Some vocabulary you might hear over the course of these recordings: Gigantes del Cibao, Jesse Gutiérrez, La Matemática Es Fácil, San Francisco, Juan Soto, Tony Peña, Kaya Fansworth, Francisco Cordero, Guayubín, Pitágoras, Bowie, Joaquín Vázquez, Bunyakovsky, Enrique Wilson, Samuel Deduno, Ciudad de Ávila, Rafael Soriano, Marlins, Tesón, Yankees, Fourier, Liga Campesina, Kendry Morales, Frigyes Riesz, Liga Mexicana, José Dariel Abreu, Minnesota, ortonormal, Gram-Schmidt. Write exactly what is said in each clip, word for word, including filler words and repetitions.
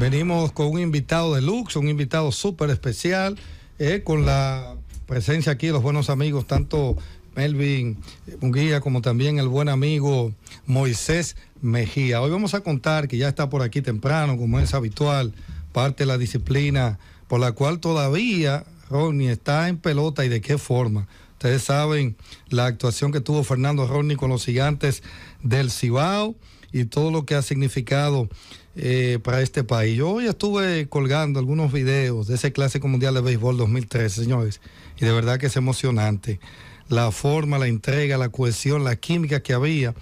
Venimos con un invitado de luxe, un invitado súper especial, eh, con la presencia aquí de los buenos amigos, tanto Melvin Munguía como también el buen amigo Moisés Mejía. Hoy vamos a contar que ya está por aquí temprano, como es habitual, parte de la disciplina por la cual todavía Rodney está en pelota, y de qué forma. Ustedes saben la actuación que tuvo Fernando Rodney con los Gigantes del Cibao y todo lo que ha significado eh, para este país. Yo hoy estuve colgando algunos videos de ese Clásico Mundial de Béisbol dos mil trece, señores, y de verdad que es emocionante. La forma, la entrega, la cohesión, la química que había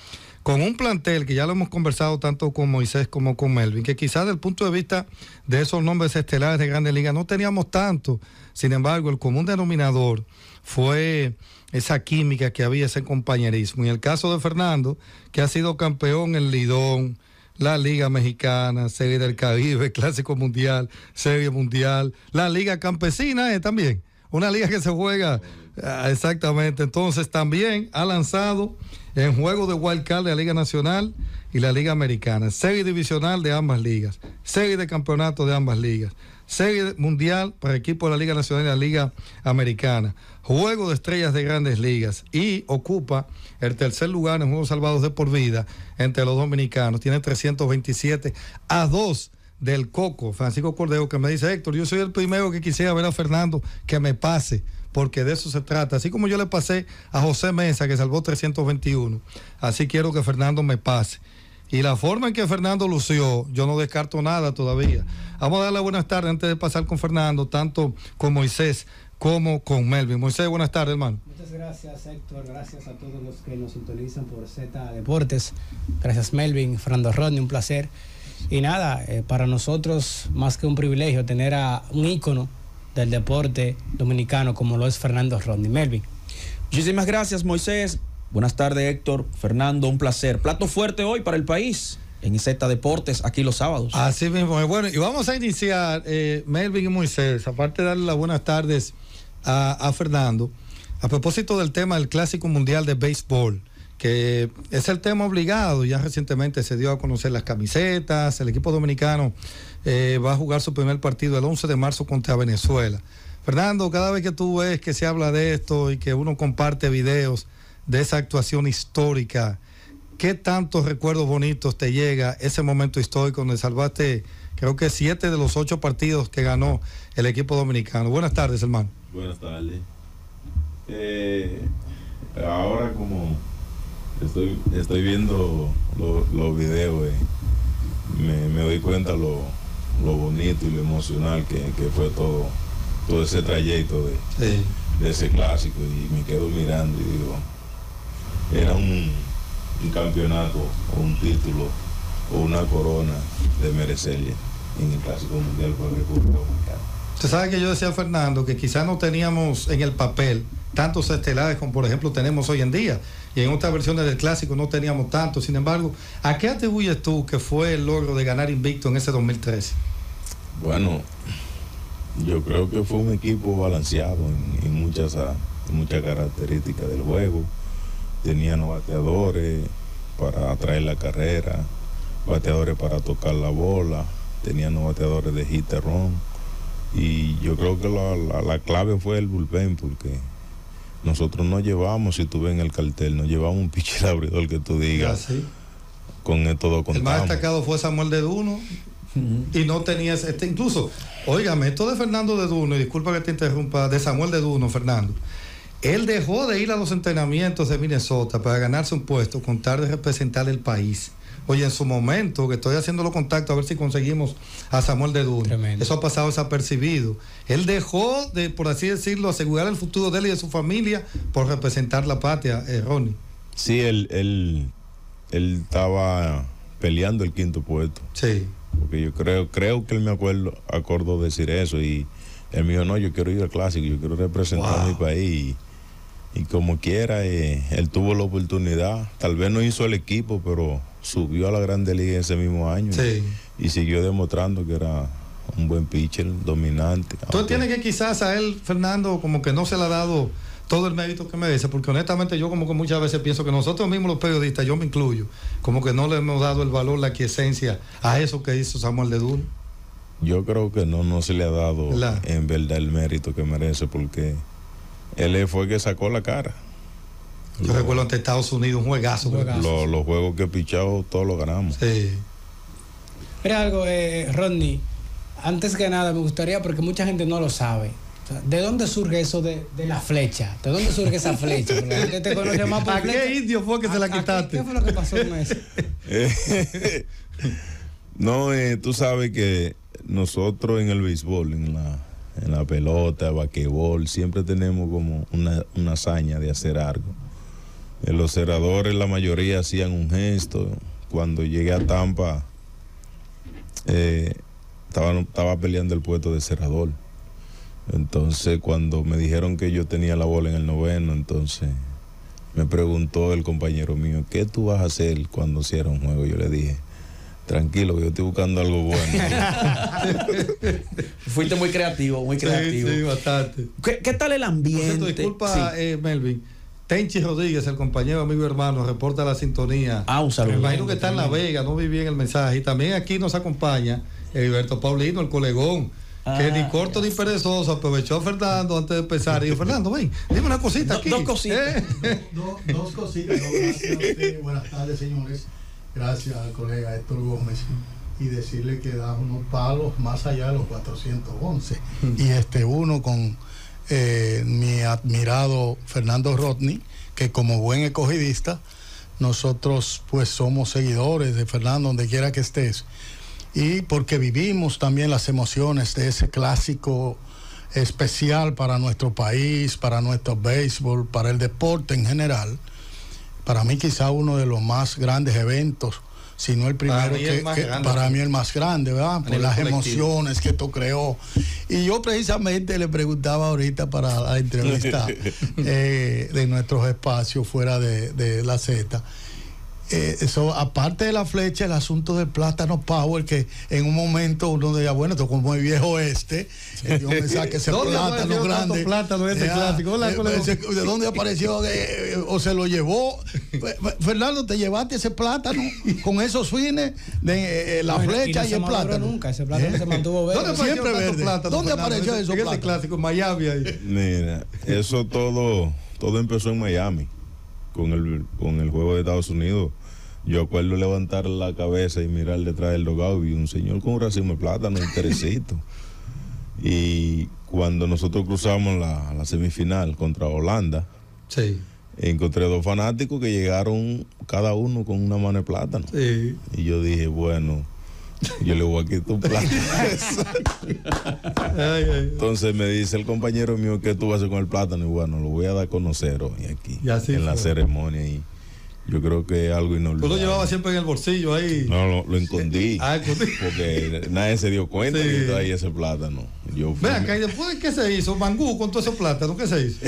con un plantel que ya lo hemos conversado tanto con Moisés como con Melvin, que quizás desde el punto de vista de esos nombres estelares de Grandes Ligas no teníamos tanto. Sin embargo, el común denominador fue esa química que había, ese compañerismo. Y el caso de Fernando, que ha sido campeón en LIDOM, la Liga Mexicana, Serie del Caribe, Clásico Mundial, Serie Mundial, la Liga Campesina eh, también, una liga que se juega exactamente. Entonces también ha lanzado en juego de wild card de la Liga Nacional y la Liga Americana, serie divisional de ambas ligas, serie de campeonato de ambas ligas, serie mundial para equipos de la Liga Nacional y la Liga Americana, juego de estrellas de Grandes Ligas, y ocupa el tercer lugar en juegos salvados de por vida entre los dominicanos. Tiene trescientos veintisiete a dos del Coco, Francisco Cordero, que me dice: Héctor, yo soy el primero que quisiera ver a Fernando que me pase, porque de eso se trata. Así como yo le pasé a José Mesa, que salvó trescientos veintiuno, así quiero que Fernando me pase. Y la forma en que Fernando lució, yo no descarto nada todavía. Vamos a darle buenas tardes antes de pasar con Fernando, tanto con Moisés como con Melvin. Moisés, buenas tardes, hermano. Muchas gracias, Héctor. Gracias a todos los que nos sintonizan por Zeta Deportes. Gracias, Melvin, Fernando Rodney, un placer. Y nada, eh, para nosotros más que un privilegio tener a un ícono del deporte dominicano como lo es Fernando Rodney. Melvin. Muchísimas gracias, Moisés. Buenas tardes, Héctor. Fernando, un placer. Plato fuerte hoy para el país en Zeta Deportes, aquí los sábados. Así mismo. Bueno, y vamos a iniciar, eh, Melvin y Moisés, aparte de darle las buenas tardes a, a Fernando, a propósito del tema del Clásico Mundial de Béisbol, que es el tema obligado. Ya recientemente se dio a conocer las camisetas. El equipo dominicano eh, va a jugar su primer partido el once de marzo contra Venezuela. Fernando, cada vez que tú ves que se habla de esto y que uno comparte videos de esa actuación histórica, ¿qué tantos recuerdos bonitos te llega ese momento histórico donde salvaste, creo que siete de los ocho partidos que ganó el equipo dominicano? Buenas tardes, hermano. Buenas tardes. Eh, ahora como... Estoy, estoy viendo los, los videos, eh. me, me doy cuenta lo, lo bonito y lo emocional que, que fue todo, todo ese trayecto de, sí. de ese clásico, y me quedo mirando y digo, era un, un campeonato o un título o una corona de merecerle en el Clásico Mundial para la República Dominicana. Usted sabe que yo decía a Fernando que quizás no teníamos en el papel tantos estelares como por ejemplo tenemos hoy en día, y en otras versiones del clásico no teníamos tanto. Sin embargo, ¿a qué atribuyes tú que fue el logro de ganar invicto en ese dos mil trece? Bueno, yo creo que fue un equipo balanceado en, en muchas, en muchas características del juego. Tenían bateadores para atraer la carrera, bateadores para tocar la bola, tenían bateadores de hit and run, y yo creo que la, la, la clave fue el bullpen, porque nosotros no llevamos, si tú ves en el cartel, no llevamos un pitcher abridor que tú digas. Ah, sí. Con esto lo contamos. El más destacado fue Samuel Deduno. Y no tenías, este, incluso, óigame, esto de Fernando Deduno, y disculpa que te interrumpa, de Samuel Deduno, Fernando. Él dejó de ir a los entrenamientos de Minnesota para ganarse un puesto, con tal de representar el país. Oye, en su momento, que estoy haciendo los contactos a ver si conseguimos a Samuel Deduno. Tremendo. Eso ha pasado desapercibido. Él dejó de, por así decirlo, asegurar el futuro de él y de su familia por representar la patria, eh, Ronnie. Sí, él, él, él estaba peleando el quinto puesto. Sí. Porque yo creo, creo que él me acuerdo, acuerdo decir eso, y él me dijo, no, yo quiero ir al clásico, yo quiero representar wow. mi país. Y, y como quiera, eh, él tuvo la oportunidad. Tal vez no hizo el equipo, pero subió a la Grande Liga ese mismo año. Sí. y, y siguió demostrando que era un buen pitcher, dominante. Tú aunque... tienes que quizás a él, Fernando, como que no se le ha dado todo el mérito que merece, porque honestamente yo como que muchas veces pienso que nosotros mismos los periodistas, yo me incluyo, como que no le hemos dado el valor, la quiesencia a eso que hizo Samuel Deduno. Yo creo que no, no se le ha dado la... en verdad el mérito que merece, porque él fue el que sacó la cara. Yo lo, recuerdo ante Estados Unidos, un juegazo. Un juegazo lo, sí. Los juegos que he pichado, todos los ganamos. Sí. Mira algo, eh, Rodney, antes que nada me gustaría, porque mucha gente no lo sabe, o sea, ¿de dónde surge eso de, de la flecha? ¿De dónde surge esa flecha? Porque la gente te conoce más por ¿A flecha? qué indio fue que a, se la quitaste? Qué, ¿Qué fue lo que pasó con eso? No, eh, tú sabes que nosotros en el béisbol, en la, en la pelota, basquetbol, siempre tenemos como una, una hazaña de hacer algo. Eh, los cerradores, la mayoría hacían un gesto. Cuando llegué a Tampa, eh, estaba, estaba peleando el puesto de cerrador. Entonces, cuando me dijeron que yo tenía la bola en el noveno, entonces me preguntó el compañero mío, ¿qué tú vas a hacer cuando cierre un juego? Yo le dije, tranquilo, que yo estoy buscando algo bueno. Fuiste muy creativo, muy creativo. Sí, sí, bastante. ¿Qué, qué tal el ambiente? Disculpa, sí. eh, Melvin. Tenchi Rodríguez, el compañero, amigo, hermano, reporta la sintonía. Ah, un saludo. Me imagino que está en La Vega, no vi bien el mensaje. Y también aquí nos acompaña Heriberto Paulino, el colegón, que ni corto ni perezoso aprovechó a Fernando antes de empezar. Y dijo, Fernando, ven, dime una cosita aquí. Dos cositas. Dos cositas. Buenas tardes, señores. Gracias al colega Héctor Gómez. Y decirle que das unos palos más allá de los cuatrocientos once. Y este uno con eh, mi admirado Fernando Rodney, que como buen escogidista, nosotros pues somos seguidores de Fernando donde quiera que estés. Y porque vivimos también las emociones de ese clásico especial para nuestro país, para nuestro béisbol, para el deporte en general. Para mí quizá uno de los más grandes eventos, si no el primero, para mí, que, el, más que, grande, para mí el más grande, ¿verdad? Por las colectivo. emociones que esto creó. Y yo precisamente le preguntaba ahorita para la entrevista eh, de nuestros espacios fuera de, de la Zeta. Eh, eso, aparte de la flecha, el asunto del plátano power, que en un momento uno decía, bueno, esto como el viejo este, eh, yo me saqué ese plátano grande. Plátano este ya, clásico. Hola, eh, ese, ¿de dónde apareció? Eh, eh, ¿O se lo llevó? Fernando, ¿te llevaste ese plátano con esos fines de eh, la bueno, flecha y, no y el plátano? Nunca, ese plátano ¿Eh? se mantuvo verde. ¿Dónde apareció, Siempre verde. Plátano, ¿Dónde apareció ese, eso? En ese clásico, en Miami. Ahí. Mira, eso todo, todo empezó en Miami. Con el, con el juego de Estados Unidos, yo acuerdo levantar la cabeza y mirar detrás del dogado y un señor con un racimo de plátano, un terecito. Y cuando nosotros cruzamos la, la semifinal contra Holanda, sí. encontré dos fanáticos que llegaron cada uno con una mano de plátano. Sí. Y yo dije, bueno, yo le voy a quitar un plátano. Entonces me dice el compañero mío, ¿qué tú vas a hacer con el plátano? Y bueno, lo voy a dar a conocer hoy aquí, en fue. la ceremonia. Y yo creo que es algo inolvidable. ¿Tú lo llevabas siempre en el bolsillo ahí? No, lo, lo escondí. Ah, porque nadie se dio cuenta sí. que estaba ahí ese plátano. Yo fui... Vean, que después, ¿qué se hizo? Mangú con todo ese plátano, ¿qué se hizo?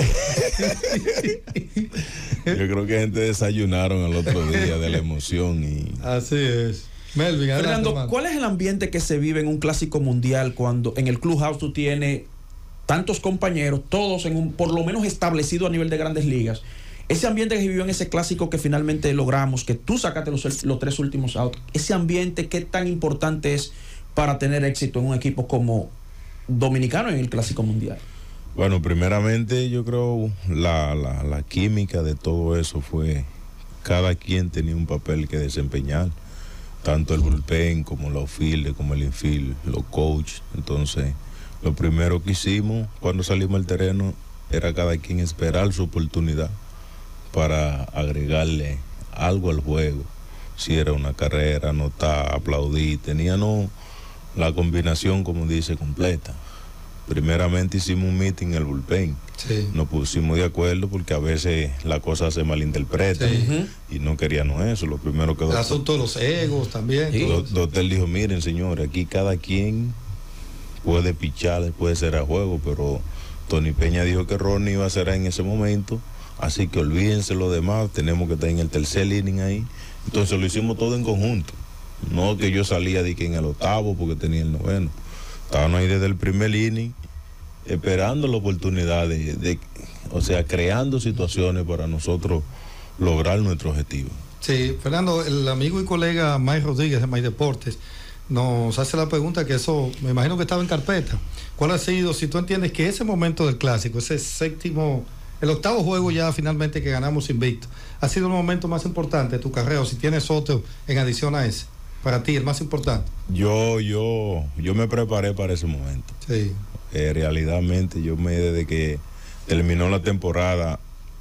Yo creo que gente desayunaron el otro día de la emoción. Y... Así es. Melvin, Fernando, adelante, ¿cuál es el ambiente que se vive en un clásico mundial cuando en el clubhouse tú tienes tantos compañeros, todos en un, por lo menos establecido a nivel de grandes ligas? Ese ambiente que se vivió en ese clásico que finalmente logramos, que tú sacaste los, los tres últimos outs, ese ambiente, ¿qué tan importante es para tener éxito en un equipo como dominicano en el clásico mundial? Bueno, primeramente yo creo la, la, la química de todo eso fue, cada quien tenía un papel que desempeñar. Tanto el bullpen como los field, como el infield, los coaches. Entonces, lo primero que hicimos cuando salimos al terreno era cada quien esperar su oportunidad para agregarle algo al juego. Si era una carrera, anotar, aplaudir. Teníamos la combinación, como dice, completa. Primeramente hicimos un meeting en el bullpen. Sí. Nos pusimos de acuerdo porque a veces la cosa se malinterpreta sí. y no queríamos eso. Lo primero que... El asunto de los egos también. Sí. El doctor dijo, miren señores, aquí cada quien puede pichar, puede ser a juego, pero Tony Peña dijo que Ronnie iba a ser en ese momento, así que olvídense lo demás, tenemos que estar en el tercer inning ahí. Entonces lo hicimos todo en conjunto. No que yo salía de que en el octavo porque tenía el noveno. Estábamos ahí desde el primer inning, esperando la oportunidad de, de, o sea, creando situaciones para nosotros lograr nuestro objetivo. Sí, Fernando, el amigo y colega Mike Rodríguez de Mike Deportes nos hace la pregunta, que eso me imagino que estaba en carpeta. ¿Cuál ha sido, si tú entiendes que ese momento del clásico, ese séptimo, el octavo juego ya finalmente que ganamos invicto, ha sido el momento más importante de tu carrera, o si tienes otro en adición a ese, para ti el más importante? Yo, yo, yo me preparé para ese momento. Sí. Eh, realmente yo me, desde que terminó la temporada,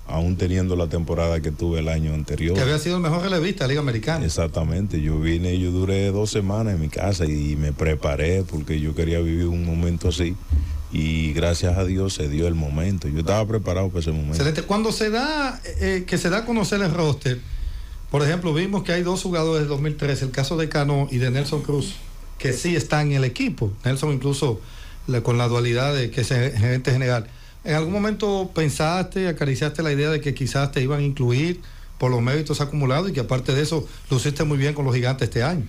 aún teniendo la temporada que tuve el año anterior, que había sido el mejor relevista de la Liga Americana. Exactamente, yo vine, yo duré dos semanas en mi casa y me preparé porque yo quería vivir un momento así, y gracias a Dios se dio el momento. Yo estaba preparado para ese momento. Excelente. Cuando se da, eh, que se da a conocer el roster, por ejemplo, vimos que hay dos jugadores del dos mil trece, el caso de Cano y de Nelson Cruz, que sí están en el equipo. Nelson incluso la, con la dualidad de que es gerente general. ¿En algún momento pensaste, acariciaste la idea de que quizás te iban a incluir por los méritos acumulados y que aparte de eso luciste muy bien con los Gigantes este año?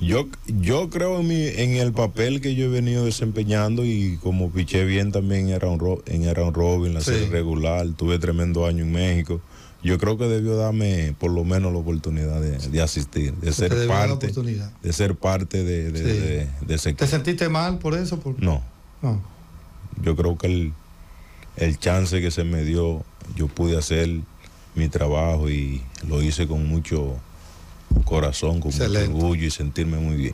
Yo, yo creo en, mi, en el papel que yo he venido desempeñando, y como piché bien también en round robin, en la sí. serie regular, tuve tremendo año en México. Yo creo que debió darme por lo menos la oportunidad de, de asistir, de ser, parte, de ser parte de, de, sí. de, de ese equipo. ¿Te sentiste mal por eso? Por... No. no. Yo creo que el, el chance que se me dio, yo pude hacer mi trabajo y lo hice con mucho corazón, con Excelente. mucho orgullo, y sentirme muy bien.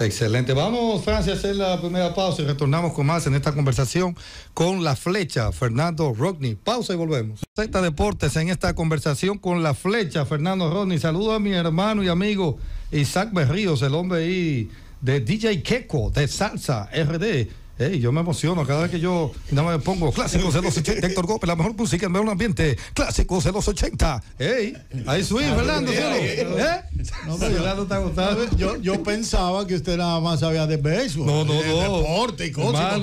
Excelente. Vamos, Francia, a hacer la primera pausa y retornamos con más en esta conversación con La Flecha, Fernando Rodney. Pausa y volvemos. Zeta Deportes en esta conversación con La Flecha, Fernando Rodney. Saludo a mi hermano y amigo Isaac Berríos, el hombre ahí de D J Keko, de Salsa R D. Hey, yo me emociono cada vez que yo nada más me pongo Clásicos de los ochenta, Héctor Gómez, la mejor música, el mejor ambiente, Clásicos de los ochenta. Hey, ahí subí, Fernando. Fernando está agotado. Yo, yo pensaba que usted nada más sabía de béisbol. No, no, de no. Deporte y cosas.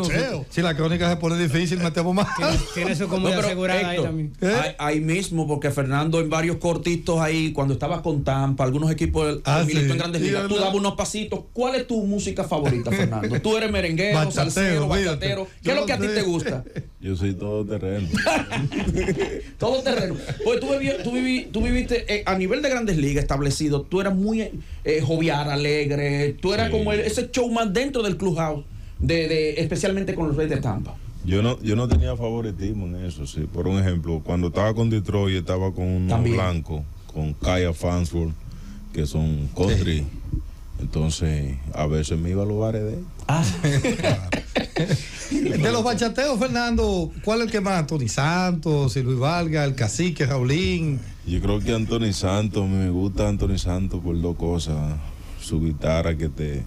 Si la crónica se pone difícil, metemos más. Tiene su comodidad no, asegurada Héctor, ahí también. ¿Eh? Ahí, ahí mismo, porque Fernando, en varios cortitos ahí, cuando estabas con Tampa, algunos equipos del ah, sí. en Grandes Ligas, sí, tú dabas unos pasitos. ¿Cuál es tu música favorita, Fernando? Tú eres merenguero, salsero. Bachatero. ¿Qué es lo que a ti te gusta? Yo soy todo terreno. Todo terreno. Pues tú, viví, tú, viví, tú viviste eh, a nivel de Grandes Ligas establecido. Tú eras muy eh, jovial, alegre. Tú eras sí. como el, ese showman dentro del clubhouse, de, de, especialmente con los Reyes de Tampa. Yo no, yo no tenía favoritismo en eso. Sí. Por un ejemplo, cuando estaba con Detroit, estaba con unos blancos, con Kaya Fansworth, que son country. Sí. Entonces, a veces me iba a los bares de él. Ah. De los bachateos, Fernando, ¿cuál es el que más? Anthony Santos, Luis Valga, el Cacique, Raulín. Yo creo que Anthony Santos, me gusta Anthony Santos por dos cosas. Su guitarra que te...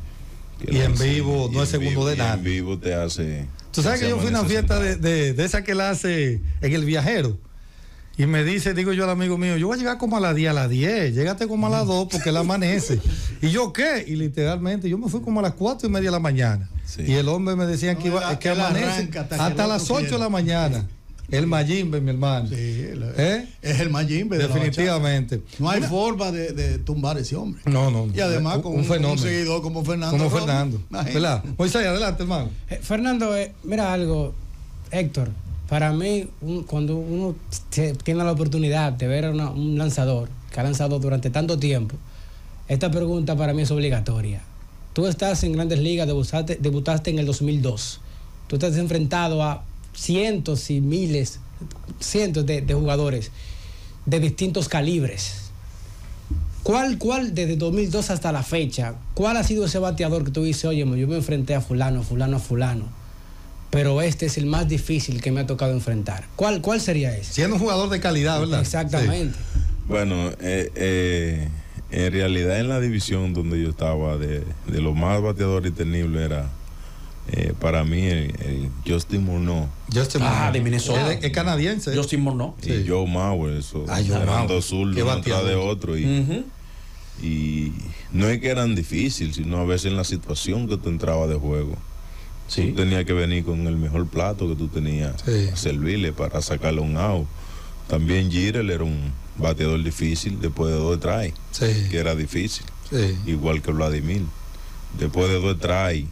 Que y en hace, vivo, y no es segundo de nada. En vivo te hace... Tú sabes que yo fui a una fiesta de, de, de esa que él hace en El Viajero. Y me dice, digo yo al amigo mío, yo voy a llegar como a las diez, a las diez, llégate como a las dos porque él amanece. ¿Y yo qué? Y literalmente yo me fui como a las cuatro y media de la mañana. Sí. Y el hombre me decía no, que, iba, la, que amanece arranca, hasta, hasta las ocho quiere. de la mañana. El Mayimbe, mi hermano. Sí, la, ¿Eh? es el Mayimbe. Definitivamente. De no hay Una, forma de, de tumbar ese hombre. No, no. Y además un, con un, fenómeno. un seguidor como Fernando. Como Fernando. ¿Verdad? Moisés, adelante, hermano. Eh, Fernando, eh, mira algo, Héctor. Para mí, un, cuando uno tiene la oportunidad de ver a una, un lanzador que ha lanzado durante tanto tiempo, esta pregunta para mí es obligatoria. Tú estás en Grandes Ligas, debutaste, debutaste en el dos mil dos. Tú estás enfrentado a cientos y miles, cientos de, de jugadores de distintos calibres. ¿Cuál, cuál, desde dos mil dos hasta la fecha, cuál ha sido ese bateador que tú dices, oye, yo me enfrenté a fulano, fulano, a fulano? Pero este es el más difícil que me ha tocado enfrentar. ¿Cuál, cuál sería ese? Siendo un jugador de calidad, ¿verdad? Exactamente. Sí. Bueno, eh, eh, en realidad en la división donde yo estaba, de, de lo más bateador y tenible era, eh, para mí, el, el Justin Morneau. Justin Morneau. Ah, de Minnesota. Es canadiense. Justin Morneau. Y sí. Joe Mauer, eso. Ah, Joe Mauer. Dos zurdos, uno atrás de otro. Y, uh-huh. y no es que eran difíciles, sino a veces en la situación que tú entrabas de juego. Sí. Tú tenías que venir con el mejor plato que tú tenías sí. a servirle para sacarle un out. También Girel era un bateador difícil después de dos tries, sí. que era difícil. Sí. Igual que Vladimir. Después de dos tries.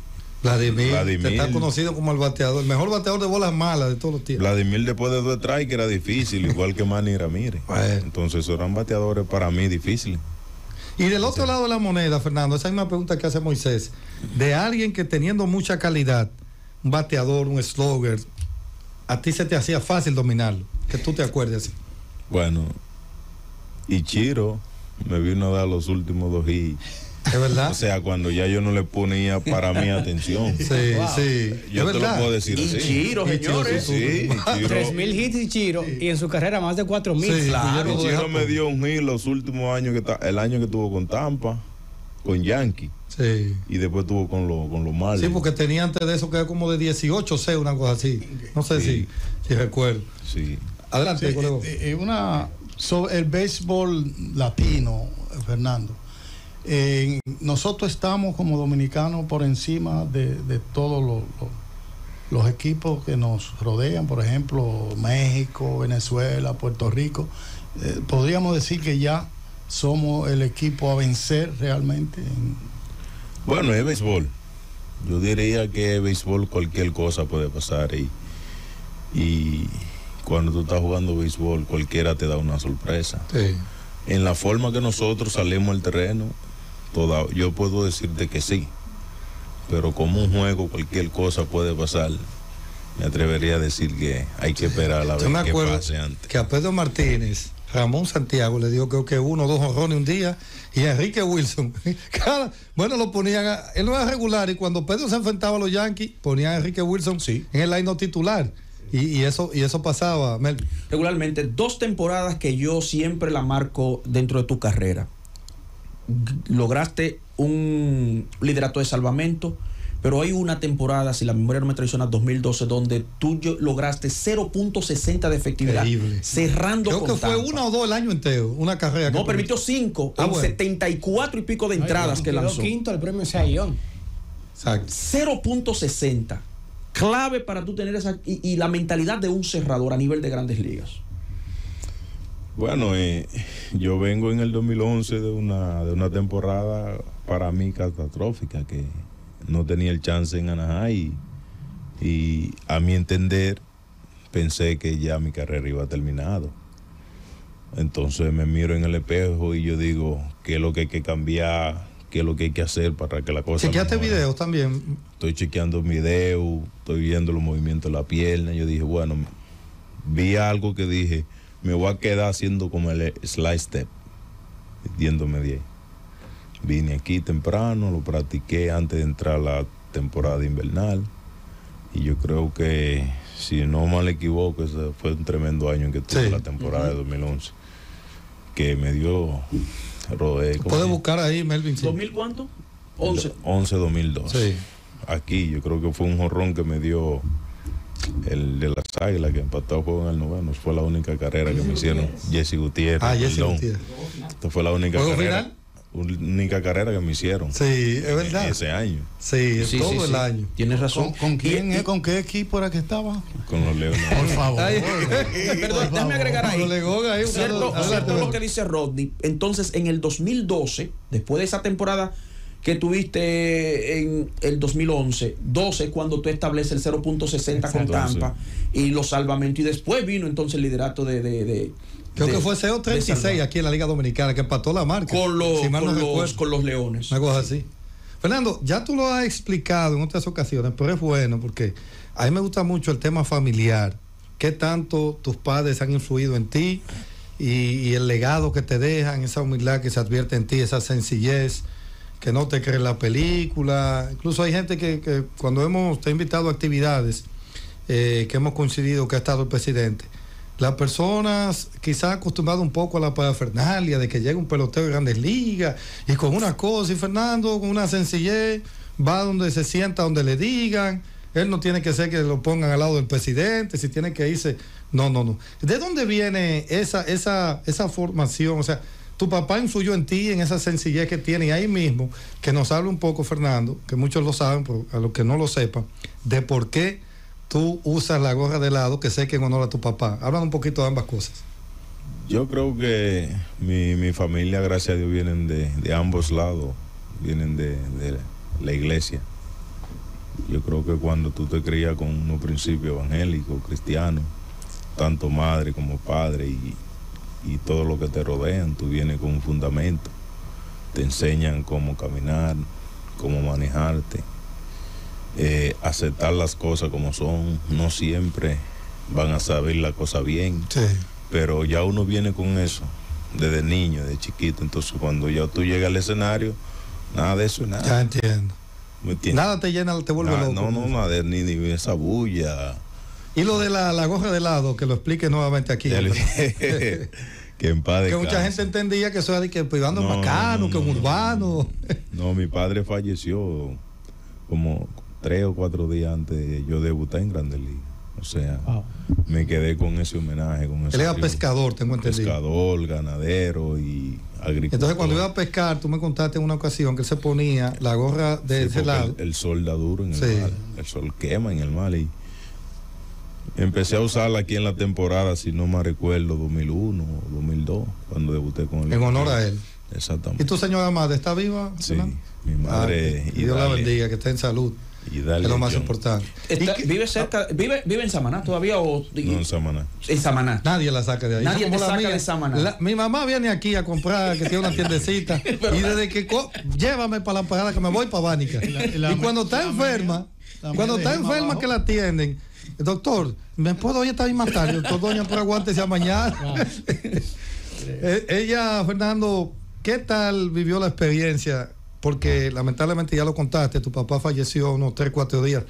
Vladimir, Vladimir se está conocido como el bateador, el mejor bateador de bolas malas de todos los tiempos. Vladimir después de dos tries, que era difícil, igual que Manny Ramírez. Bueno. Entonces eran bateadores para mí difíciles. Y del otro lado de la moneda, Fernando, esa misma pregunta que hace Moisés, de alguien que teniendo mucha calidad, un bateador, un slugger, a ti se te hacía fácil dominarlo, que tú te acuerdes. Bueno, Ichiro me vino a dar los últimos dos hits. ¿Es verdad? O sea, cuando ya yo no le ponía para mí atención. Sí, wow. sí. Yo te verdad? lo puedo decir así. Ichiro, señores. Sí, tres mil hits Ichiro, sí. Y en su carrera más de cuatro mil. Sí, claro. Ichiro me dio un hit los últimos años, que el año que tuvo con Tampa, con Yankee. Sí. Y después tuvo con los con los Marlins. Sí, porque tenía antes de eso que era como de dieciocho, una cosa así. No sé sí. si, si recuerdo. Sí. Adelante, sí, colega. Eh, una, sobre el béisbol latino, Fernando. Eh, nosotros estamos como dominicanos por encima de, de todos los, los, los equipos que nos rodean, por ejemplo México, Venezuela, Puerto Rico. Eh, podríamos decir que ya somos el equipo a vencer realmente. En... Bueno, es béisbol. Yo diría que es béisbol, cualquier cosa puede pasar y, y cuando tú estás jugando béisbol cualquiera te da una sorpresa. Sí. En la forma que nosotros salimos al terreno, toda, yo puedo decirte que sí, pero como un juego cualquier cosa puede pasar, me atrevería a decir que hay que esperar a ver qué pase antes. Que a Pedro Martínez, Ramón Santiago le dio creo que uno, dos jonrones un día, y a Enrique Wilson, cada, bueno lo ponían, a, él no era regular, y cuando Pedro se enfrentaba a los Yankees, ponían a Enrique Wilson sí. en el line-up titular. Y, y eso y eso pasaba, Mel. Regularmente, dos temporadas que yo siempre la marco dentro de tu carrera. Lograste un liderato de salvamento, pero hay una temporada, si la memoria no me traiciona, dos mil doce, donde tú lograste cero punto sesenta de efectividad. Increíble. Cerrando Creo con que Tampa. Fue una o dos el año entero, una carrera. No, que permitió cinco ah, en bueno. setenta y cuatro y pico de entradas Ay, que lanzó. Quinto el premio Sayón. Exacto. cero punto sesenta. Clave para tú tener esa y, y la mentalidad de un cerrador a nivel de Grandes Ligas. Bueno, eh, yo vengo en el dos mil once de una, de una temporada para mí catastrófica, que no tenía el chance en Anaheim y, y a mi entender pensé que ya mi carrera iba terminado. Entonces me miro en el espejo y yo digo, ¿qué es lo que hay que cambiar? ¿Qué es lo que hay que hacer para que la cosa... ¿Chequeaste videos también? Estoy chequeando videos, estoy viendo los movimientos de la pierna. Yo dije, bueno, vi algo que dije, me voy a quedar haciendo como el slide step, metiéndome de ahí. Vine aquí temprano, lo practiqué antes de entrar a la temporada invernal. Y yo creo que, si no mal equivoco, ese fue un tremendo año en que tuve sí. la temporada uh-huh. de dos mil once. Que me dio... Puedes buscar ahí, Melvin. ¿dos mil cuánto? once. once dos mil dos. Sí. Aquí, yo creo que fue un jorrón que me dio el de las Águilas, que empató el juego en el noveno. Fue la única carrera que me hicieron Jesse Gutiérrez. Ah, Jesse Gutiérrez. Esta fue la única carrera. Única carrera que me hicieron. Sí, es verdad. Ese año. Sí, sí todo sí, el sí. año. Tienes razón. ¿Con, con quién? ¿Y, ¿Con qué equipo era que estaba? Con los Leones. Por favor. Perdón, déjame agregar ahí. ahí cierto, a, a, cierto a, lo que dice Rodney. Entonces, en el dos mil doce, después de esa temporada que tuviste en el dos mil once, doce, cuando tú estableces el cero punto sesenta con Tampa y los salvamentos, y después vino entonces el liderato de... de, de Creo de, que fue C O treinta y seis aquí en la Liga Dominicana, que empató la marca. Con, lo, si con, no los, con los Leones. Una cosa así. Fernando, ya tú lo has explicado en otras ocasiones, pero es bueno porque a mí me gusta mucho el tema familiar. ¿Qué tanto tus padres han influido en ti? Y, y el legado que te dejan, esa humildad que se advierte en ti, esa sencillez, que no te crees la película. Incluso hay gente que, que cuando hemos te he invitado a actividades eh, que hemos coincidido, que ha estado el presidente, las personas quizás acostumbradas un poco a la parafernalia de que llega un pelotero de Grandes Ligas y con una cosa, y Fernando con una sencillez va donde se sienta, donde le digan, él no tiene que ser que lo pongan al lado del presidente, si tiene que irse, no, no, no. ¿De dónde viene esa, esa, esa formación? O sea, tu papá influyó en ti, en esa sencillez que tiene, y ahí mismo, que nos hable un poco, Fernando, que muchos lo saben, pero a los que no lo sepan, de por qué tú usas la gorra de lado, que sé que en honor a tu papá. Hablan un poquito de ambas cosas. Yo creo que mi, mi familia, gracias a Dios, vienen de, de ambos lados, vienen de, de la iglesia. Yo creo que cuando tú te crías con unos principios evangélicos, cristianos, tanto madre como padre y, y todo lo que te rodean, tú vienes con un fundamento. te enseñan cómo caminar, cómo manejarte, eh, aceptar las cosas como son. No siempre van a saber la cosa bien, sí, pero ya uno viene con eso desde niño, de chiquito. Entonces cuando ya tú llegas al escenario, nada de eso es nada. Ya entiendo. ¿Me entiendes? Nada te llena, te vuelve nada, loco. No, no, nada de, ni, ni esa bulla. Y lo de la, la gorra de helado, que lo explique nuevamente aquí. El, que en paz descanse. Que mucha gente entendía que eso era que privando no, bacano, no, que un urbano. No, mi padre falleció como tres o cuatro días antes de yo debutar en Grandes Ligas. O sea, wow, me quedé con ese homenaje. Con ese Él era pescador, tengo entendido. Pescador, ganadero y agricultor. Entonces, cuando iba a pescar, tú me contaste en una ocasión que él se ponía la gorra de sí, ese lado. El, el sol da duro en el sí. mar. El sol quema en el mar. Y empecé a usarla aquí en la temporada, si no me recuerdo, dos mil uno o dos mil dos, cuando debuté con él. En honor a él. Exactamente. ¿Y tu señora madre está viva? Sí, ¿verdad? Mi madre. Ah, y Dios la bendiga, que esté en salud. Y dale, es lo más John. importante. Está, ¿Vive cerca? ¿Vive, vive en Samaná todavía? O, y, no, en Samaná. En Samaná. Nadie la saca de ahí. Nadie te saca mía, de Samaná. La, mi mamá viene aquí a comprar, que tiene una tiendecita. Y desde que llévame para la parada, que me voy para Bánica. La, la, y cuando está enferma, mía, cuando está enferma abajo, que la atienden. Doctor, ¿me puedo ir también más tarde? Doctor, doña, por aguante, sea mañana. Ella, Fernando, ¿qué tal vivió la experiencia? Porque lamentablemente ya lo contaste, tu papá falleció unos tres, cuatro días,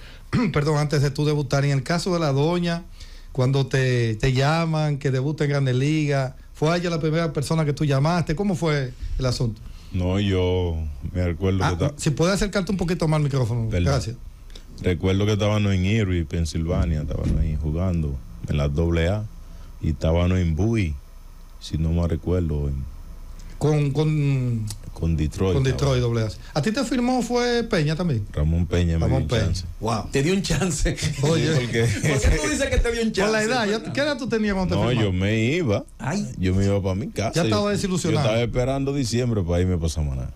perdón, antes de tú debutar. Y en el caso de la doña, cuando te, te llaman, que debuta en Grandes Ligas, ¿fue ella la primera persona que tú llamaste? ¿Cómo fue el asunto? No, yo me recuerdo ah, que ta... Si puedes acercarte un poquito más al micrófono, ¿verdad? Gracias. Recuerdo que estábamos en Erie, Pensilvania, estábamos ahí jugando en la doble A, y estábamos en Bowie, si no me recuerdo. Con... con... Con Detroit. Con Detroit, doble A. ¿A ti te firmó fue Peña también? Ramón Peña me Ramón dio Peña. un chance. Wow. ¿Te dio un chance? Oye, ¿por qué? ¿Por qué tú dices que te dio un chance? Por la edad, ¿ya, ¿qué edad tú tenías cuando no, te firmaste? No, yo me iba. Ay. Yo me iba para mi casa. Ya estaba desilusionado. Yo estaba esperando diciembre para irme para Samaná.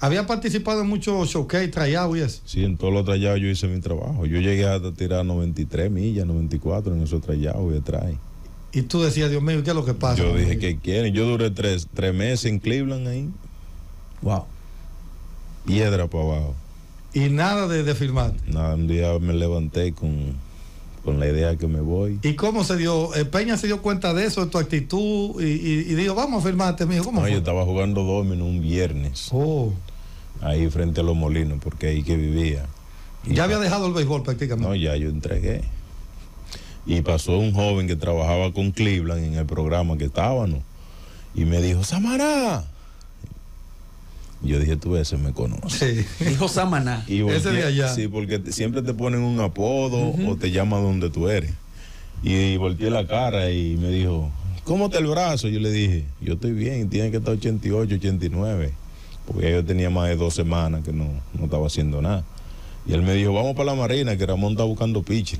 ¿Había participado en muchos showcase, tryout y eso? Sí, en todos los tryout yo hice mi trabajo. Yo llegué hasta tirar noventa y tres millas, noventa y cuatro en esos tryout y trae. Y tú decías, Dios mío, ¿qué es lo que pasa? Yo dije, ¿qué quieren? Yo duré tres, tres meses en Cleveland ahí. Wow. Piedra para abajo. ¿Y nada de, de firmar? Nada, un día me levanté con, con la idea de que me voy. ¿Y cómo se dio? Eh, Peña se dio cuenta de eso, de tu actitud, y, y, y dijo, vamos a firmarte, mijo. ¿Cómo no, fue? Yo estaba jugando dominó un viernes. Oh. Ahí frente a Los Molinos, porque ahí que vivía. Y ¿Ya había dejado el béisbol prácticamente? No, ya yo entregué. Y pasó un joven que trabajaba con Cleveland en el programa que estábamos, y me dijo, Samaná. Yo dije, tú ese me conoce. Sí. Dijo Samaná. Y volteé, ese de allá. Sí, porque te, siempre te ponen un apodo uh-huh. o te llaman donde tú eres. Y, y volteé la cara y me dijo, ¿cómo está el brazo? Yo le dije, yo estoy bien, tiene que estar ochenta y ocho, ochenta y nueve. Porque yo tenía más de dos semanas que no, no estaba haciendo nada. Y él me dijo, vamos para la Marina, que Ramón está buscando pitcher.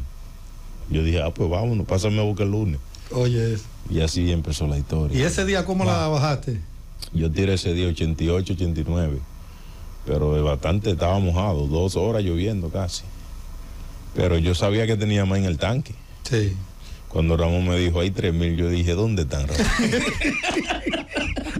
Yo dije, ah, pues vámonos, pásame a buscar el lunes. Oye. Y así empezó la historia. ¿Y ese día cómo wow. la bajaste? Yo tiré ese día ochenta y ocho, ochenta y nueve, pero bastante, estaba mojado, dos horas lloviendo casi. Pero yo sabía que tenía más en el tanque. Sí. Cuando Ramón me dijo, hay tres mil, yo dije, ¿dónde están, Ramón?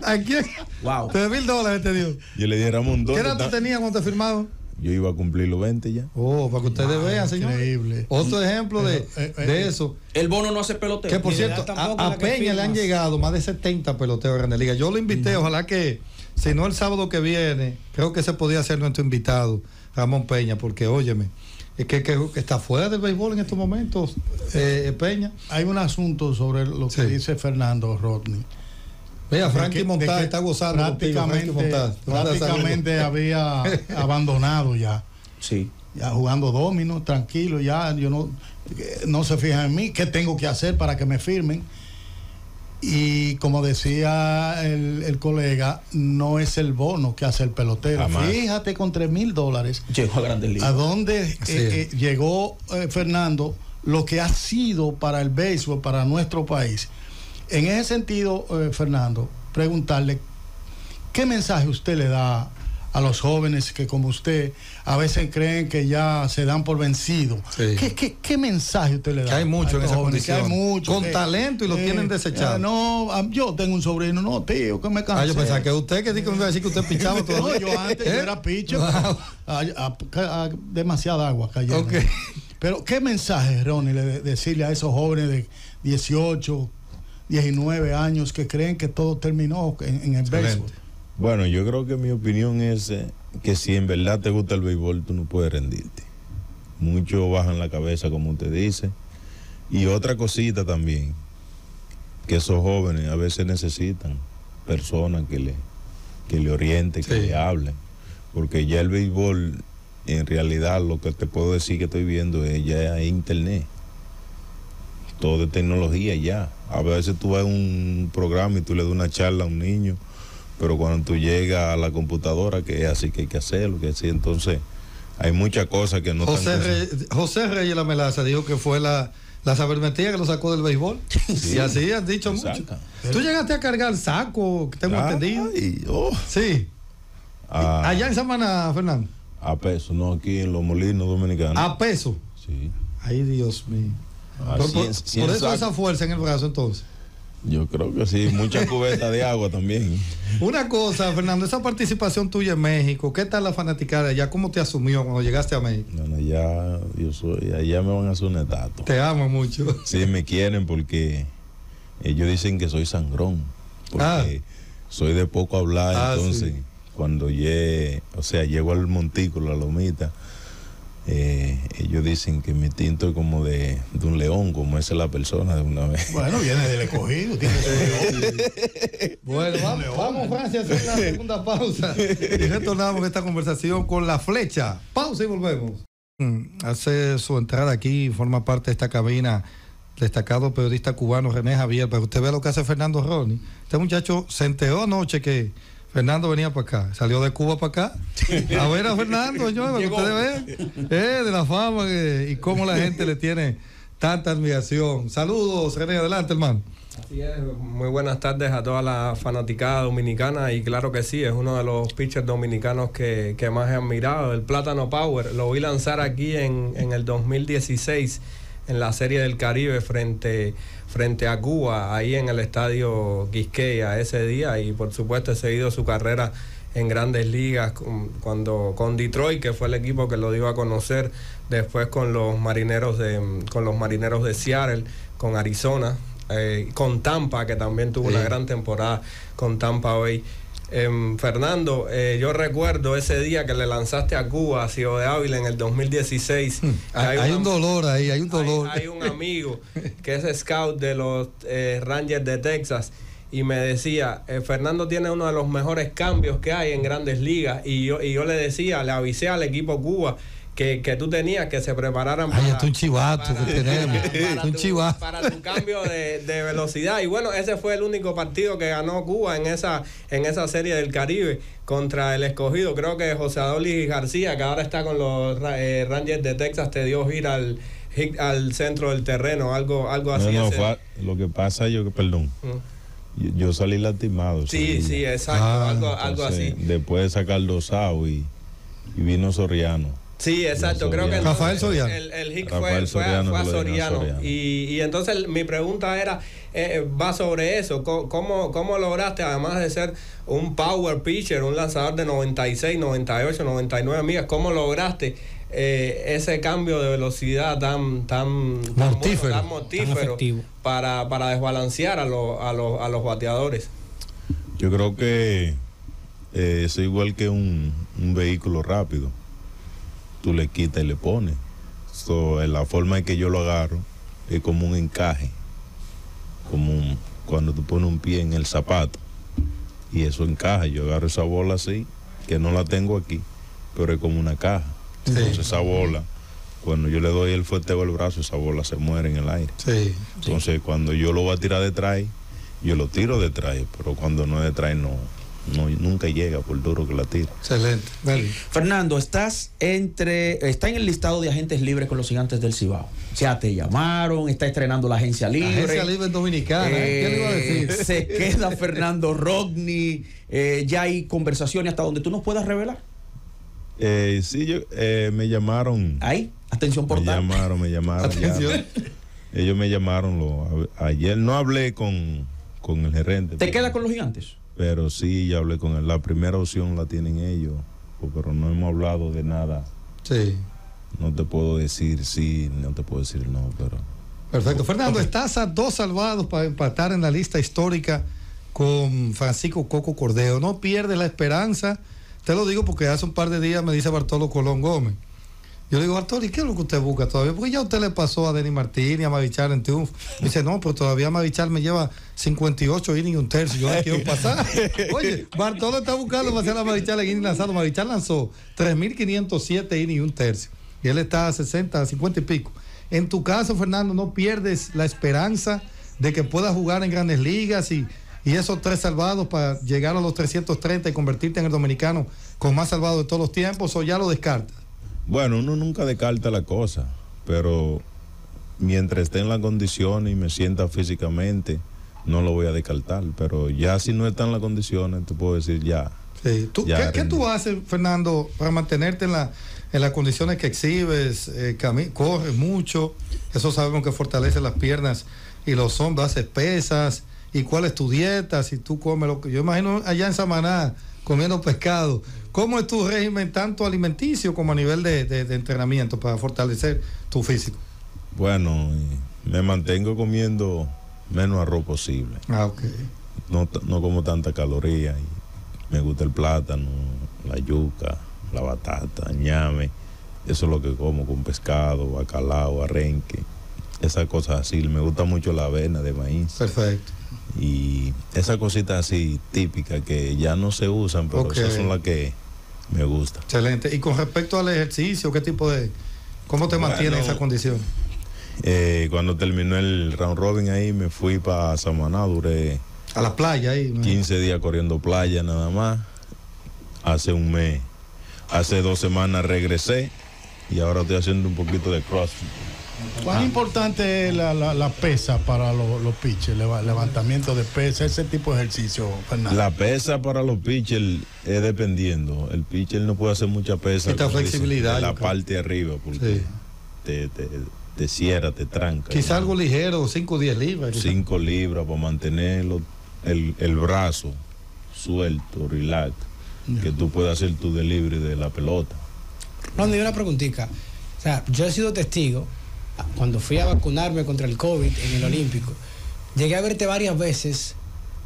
Aquí. Wow. tres mil dólares te dio. Yo le dije, Ramón, ¿dónde? ¿Qué edad tú tenías cuando te firmaron? Yo iba a cumplir los veinte ya. Oh, para que ustedes wow, vean, señor. Increíble. Otro ejemplo de, eh, eh, de eso. El bono no hace peloteo. Que por cierto, a, a Peña le han llegado más de setenta peloteos de Grandes Ligas. Yo lo invité, no. ojalá que, si no el sábado que viene, creo que se podía hacer nuestro invitado, Ramón Peña, porque óyeme, es que, que, que está fuera del béisbol en estos momentos, eh, Peña. Hay un asunto sobre lo que sí. dice Fernando Rodney. Mira, Frankie Montaz está gozando. Prácticamente, contigo, prácticamente había abandonado ya. Sí. Ya jugando domino, tranquilo, ya yo no, no se fijan en mí. ¿Qué tengo que hacer para que me firmen? Y como decía el, el colega, no es el bono que hace el pelotero. Jamás. Fíjate, con tres mil dólares. Llegó a Grandes Ligas. ¿A dónde eh, eh, llegó eh, Fernando? Lo que ha sido para el béisbol, para nuestro país. En ese sentido, eh, Fernando, preguntarle, ¿qué mensaje usted le da a los jóvenes que como usted a veces creen que ya se dan por vencido. Sí. ¿Qué, qué, ¿Qué mensaje usted le da? Que hay mucho en esa condición. Hay mucho, con que, talento y eh, lo tienen desechado. Eh, no, yo tengo un sobrino, no, tío, que me cansé. Ah, yo pensaba que usted que dijo que iba a decir que usted pichaba todo. No, yo antes ¿Eh? yo era piche. Wow. A, a, a, a, demasiada agua cayó. Okay. Pero ¿qué mensaje, Ronnie, le de, decirle a esos jóvenes de dieciocho, diecinueve años que creen que todo terminó en, en el béisbol? Bueno, yo creo que mi opinión es eh, que si en verdad te gusta el béisbol, tú no puedes rendirte. Muchos bajan la cabeza, como usted dice. Y otra cosita también, que esos jóvenes a veces necesitan personas que le, que le orienten, que sí. le hablen. Porque ya el béisbol, en realidad, lo que te puedo decir que estoy viendo es ya internet. Todo de tecnología ya. A veces tú vas a un programa y tú le das una charla a un niño, pero cuando tú llegas a la computadora, que es así que hay que hacerlo, que así, entonces hay muchas cosas que no... José, Rey, José Reyes La Melaza dijo que fue la, la sabermetría que lo sacó del béisbol. Sí, y así han dicho mucho. Tú llegaste a cargar saco, tengo ah, entendido. Y, oh. Sí. Ah, allá en Samaná, Fernando. A peso, no, aquí en Los Molinos Dominicanos. ¿A peso? Sí. Ay, Dios mío. Ah, por, cien, cien por eso saco. Esa fuerza en el brazo, entonces. Yo creo que sí, muchas cubetas de agua también. Una cosa, Fernando, esa participación tuya en México, ¿qué tal la fanaticada allá? ¿Cómo te asumió cuando llegaste a México? Bueno, allá yo soy, allá me van a hacer un estatua. Te amo mucho. Sí, me quieren porque ellos dicen que soy sangrón, porque ah. soy de poco hablar, ah, entonces sí. cuando llegué, o sea, llego al montículo, a la lomita, Eh, ellos dicen que mi tinto es como de, de un león, como esa es la persona de una vez. Bueno, viene del escogido, tiene su león. Bueno, vamos, vamos Francia, hacer una segunda pausa y retornamos esta conversación con La Flecha. Pausa y volvemos. Hace su entrada aquí, forma parte de esta cabina, destacado periodista cubano René Javier, pero usted ve lo que hace Fernando Rodney. Este muchacho se enteró anoche que Fernando venía para acá, salió de Cuba para acá a ver a Fernando, señor, que ustedes ven eh, de la fama eh, y cómo la gente le tiene tanta admiración. Saludos, René, adelante, hermano. Así es, muy buenas tardes a toda la fanaticada dominicana y claro que sí, es uno de los pitchers dominicanos que, que más he admirado, el Plátano Power. Lo vi lanzar aquí en, en el dos mil dieciséis en la Serie del Caribe frente frente a Cuba, ahí en el estadio Quisqueya ese día, y por supuesto he seguido su carrera en Grandes Ligas con, cuando, con Detroit, que fue el equipo que lo dio a conocer, después con los marineros de, con los marineros de Seattle, con Arizona, eh, con Tampa, que también tuvo sí. una gran temporada con Tampa Bay. Eh, Fernando, eh, yo recuerdo ese día que le lanzaste a Cuba, a Ciudad de Ávila, en el dos mil dieciséis. Hay, hay una, un dolor ahí, hay un dolor. Hay, hay un amigo que es scout de los eh, Rangers de Texas y me decía, eh, Fernando tiene uno de los mejores cambios que hay en Grandes Ligas, y yo, y yo le decía, le avisé al equipo Cuba Que, que tú tenías que se prepararan para, Ay, es un chivato para, que tenemos. Para, para, un tu, chivato. para tu cambio de, de velocidad. Y bueno, ese fue el único partido que ganó Cuba en esa, en esa Serie del Caribe contra el escogido. Creo que José Adolis García, que ahora está con los eh, Rangers de Texas, te dio gira al, al centro del terreno, algo, algo así. No, no, fue, lo que pasa, yo que perdón. ¿Mm? Yo, yo salí lastimado. Sí, salí. sí, exacto, ah, algo, entonces, algo así. Después de sacar dos outs y, y vino Soriano. Sí, exacto, creo que el, Rafael Soriano. el, el, el hit Rafael fue, Soriano, fue, fue a Soriano, Soriano. Y, y entonces mi pregunta era, eh, va sobre eso, ¿cómo, cómo lograste, además de ser un power pitcher, un lanzador de noventa y seis, noventa y ocho, noventa y nueve millas, cómo lograste eh, ese cambio de velocidad tan tan mortífero, tan mortífero tan para, para desbalancear a, lo, a, lo, a los bateadores? Yo creo que eh, es igual que un, un vehículo rápido. Tú le quitas y le pones. So, la forma en que yo lo agarro es como un encaje, como un, cuando tú pones un pie en el zapato y eso encaja. Yo agarro esa bola así, que no la tengo aquí, pero es como una caja. Sí. Entonces esa bola, cuando yo le doy el fuerteo al brazo, esa bola se muere en el aire. Sí. Entonces sí. cuando yo lo voy a tirar detrás, yo lo tiro detrás, pero cuando no es detrás no, no, nunca llega por duro que la tire. Excelente. Dale. Fernando, estás entre está en el listado de agentes libres con los Gigantes del Cibao. Ya te llamaron, está estrenando la agencia libre. La agencia libre dominicana. Eh, ¿Qué le iba a decir? Se queda Fernando Rodney. Eh, ya hay conversaciones hasta donde tú nos puedas revelar. Eh, sí, yo, eh, me llamaron. Ahí, atención por tal. Me llamaron, me llamaron. Atención. Ya, ellos me llamaron lo, a, ayer. No hablé con, con el gerente. ¿Te quedas con los Gigantes? Pero sí, ya hablé con él. La primera opción la tienen ellos, pero no hemos hablado de nada. Sí. No te puedo decir sí, no te puedo decir no, pero... Perfecto. Fernando, okay. Estás a dos salvados para empatar en la lista histórica con Francisco Coco Cordero. No pierdes la esperanza. Te lo digo porque hace un par de días me dice Bartolo Colón Gómez. Yo le digo, Bartolo, ¿y qué es lo que usted busca todavía? Porque ya usted le pasó a Denis Martínez, a Marichal en triunfo. Me dice, no, pero todavía Marichal me lleva cincuenta y ocho innings y un tercio. Yo no quiero pasar. Oye, Bartolo está buscando para hacer a Marichal en innings lanzado. Marichal lanzó tres mil quinientos siete innings y un tercio. Y él está a sesenta, cincuenta y pico. En tu caso, Fernando, no pierdes la esperanza de que puedas jugar en Grandes Ligas y, y esos tres salvados para llegar a los trescientos treinta y convertirte en el dominicano con más salvado de todos los tiempos, o ya lo descartas. Bueno, uno nunca descarta la cosa, pero mientras esté en las condiciones y me sienta físicamente, no lo voy a descartar. Pero ya si no está en las condiciones, te puedo decir ya. Sí. ¿Tú, ya ¿qué, ¿Qué tú haces, Fernando, para mantenerte en, la, en las condiciones que exhibes? Eh, corres mucho, eso sabemos que fortalece las piernas y los hombros, haces pesas. ¿Y cuál es tu dieta? Si tú comes lo que... Yo imagino allá en Samaná, comiendo pescado. ¿Cómo es tu régimen tanto alimenticio como a nivel de, de, de entrenamiento para fortalecer tu físico? Bueno, me mantengo comiendo menos arroz posible. Ah, ok. No, no como tanta caloría. Me gusta el plátano, la yuca, la batata, ñame. Eso es lo que como con pescado, bacalao, arrenque. Esas cosas así. Me gusta mucho la avena de maíz. Perfecto. Y esas cositas así típicas que ya no se usan, pero okay, esas son las que me gustan. Excelente. Y con respecto al ejercicio, ¿qué tipo de... ¿Cómo te bueno, mantienes en esa condición? Eh, cuando terminó el round robin ahí, me fui para Samaná, duré... A la playa ahí. ¿No? quince días corriendo playa nada más. Hace un mes, hace dos semanas regresé y ahora estoy haciendo un poquito de crossfit. ¿Cuán ah. importante es la, la, la pesa para los, los pitchers? Levantamiento de pesa, ese tipo de ejercicio, Fernando. La pesa para los pitchers es dependiendo. El pitcher no puede hacer mucha pesa. Esta flexibilidad. Dicen, la creo. parte de arriba, porque sí. te, te, te cierra, te tranca. Quizá ¿no? algo ligero, cinco o diez libras. cinco libras para mantenerlo, el, el brazo suelto, relax, yeah. que tú puedas hacer tu delivery de la pelota. Ronnie, no, una preguntita. O sea, yo he sido testigo. Cuando fui a vacunarme contra el COVID en el Olímpico, llegué a verte varias veces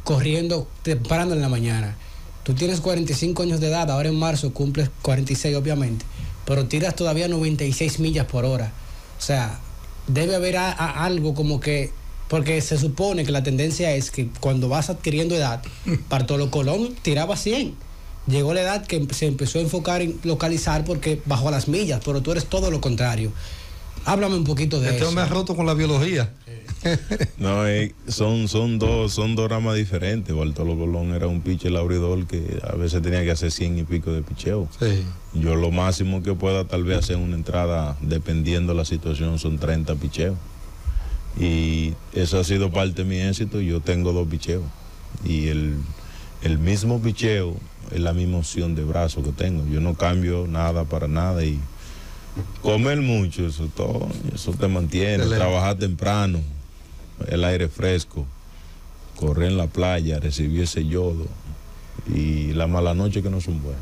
corriendo temprano en la mañana. Tú tienes cuarenta y cinco años de edad, ahora en marzo cumples cuarenta y seis obviamente, pero tiras todavía noventa y seis millas por hora. O sea, debe haber a, a algo como que... Porque se supone que la tendencia es que cuando vas adquiriendo edad, Bartolo Colón tiraba cien. Llegó la edad que se empezó a enfocar en localizar porque bajó a las millas, pero tú eres todo lo contrario. Háblame un poquito de este eso. Este hombre ha roto con la biología. No, eh, son, son, dos, son dos ramas diferentes. Bartolo Colón era un pitcher abridor que a veces tenía que hacer cien y pico de picheo. Sí. Yo lo máximo que pueda tal vez hacer una entrada, dependiendo de la situación, son treinta picheos. Y eso ha sido parte de mi éxito. Yo tengo dos picheos. Y el, el mismo picheo es la misma opción de brazo que tengo. Yo no cambio nada para nada y... Comer mucho, eso todo, eso te mantiene, Excelente. Trabajar temprano, el aire fresco, correr en la playa, recibir ese yodo y las malas noches que no son buenas.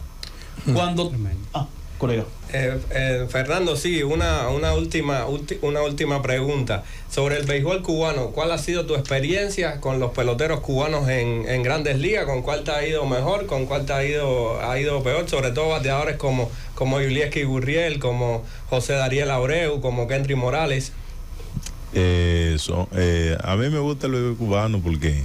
Cuando... Ah, colega. Eh, eh, Fernando, sí, una, una, última, ulti, una última pregunta. Sobre el béisbol cubano, ¿cuál ha sido tu experiencia con los peloteros cubanos en, en Grandes Ligas? ¿Con cuál te ha ido mejor? ¿Con cuál te ha ido, ha ido peor? Sobre todo bateadores como, como Yulieski Gurriel, como José Dariel Abreu, como Kendry Morales. Eh, son, eh, a mí me gusta el béisbol cubano porque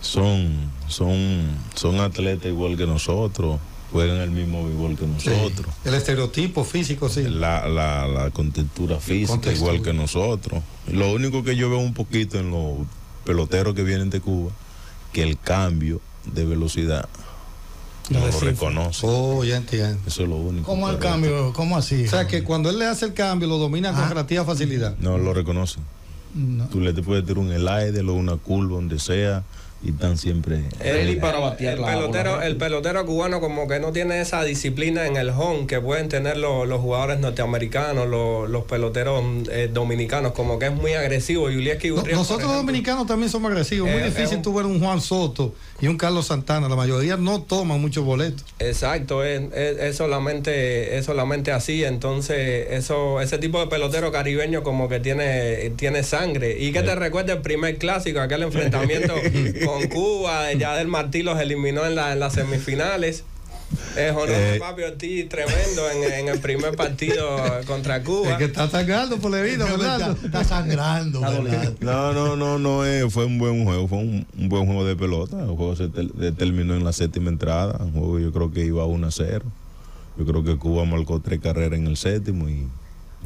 son, son, son atletas igual que nosotros. Juegan el mismo béisbol que nosotros. Sí, el estereotipo físico, sí. La, la, la contextura física, contextura. Igual que nosotros. Lo único que yo veo un poquito en los peloteros que vienen de Cuba, que el cambio de velocidad. No, no lo reconoce. Oh, ya entiendo. Eso es lo único. ¿Cómo el cambio? ¿Cómo así? O sea, que cuando él le hace el cambio, lo domina con ah. relativa facilidad. No lo reconoce. No. Tú le te puedes tirar un elide, luego una curva, donde sea, y están siempre. Él y para batear el, la pelotero, bola. El pelotero cubano, como que no tiene esa disciplina en el home que pueden tener los, los jugadores norteamericanos, los, los peloteros eh, dominicanos, como que es muy agresivo. Yulieski Gurriel, no, nosotros los dominicanos también somos agresivos. Es muy difícil tú ver un Juan Soto y un Carlos Santana, la mayoría no toman muchos boletos. Exacto, es, es, es solamente es solamente así, entonces eso ese tipo de pelotero caribeño como que tiene tiene sangre. Y que te recuerda el primer clásico, aquel enfrentamiento con Cuba, ya del Martí los eliminó en, la, en las semifinales. Es honor de eh. Papi Ortiz tremendo en, en el primer partido contra Cuba. Es que está sangrando por la vida, ¿verdad? Está, está sangrando, ¿verdad? No, no, no, no eh, fue un buen juego, fue un, un buen juego de pelota. El juego se ter, terminó en la séptima entrada. El juego yo creo que iba uno a cero. Yo creo que Cuba marcó tres carreras en el séptimo y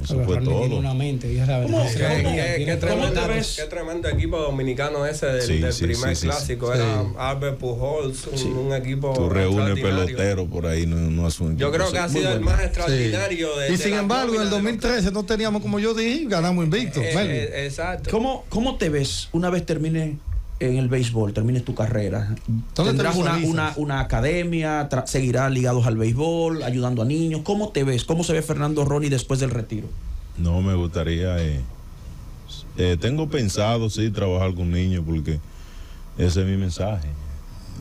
eso fue todo. Una mente, es la verdad. Qué, qué, tremendo, qué tremendo equipo dominicano ese del, sí, del sí, primer sí, clásico. Sí. Era Albert Pujols, un, sí. un equipo. Tú reúnes peloteros por ahí, no, no asunto. Yo creo que ha sido el bueno. más extraordinario. Sí. De, y de sin embargo, en el dos mil trece no teníamos, como yo dije, ganamos invicto. Eh, eh, exacto. ¿Cómo, ¿Cómo te ves una vez termine en el béisbol, termines tu carrera? ¿Tendrás una, una, una academia? ¿Seguirás ligados al béisbol, ayudando a niños? ¿Cómo te ves? ¿Cómo se ve Fernando Rodney después del retiro? No, me gustaría... Eh, eh, tengo pensado, sí, trabajar con niños, porque ese es mi mensaje.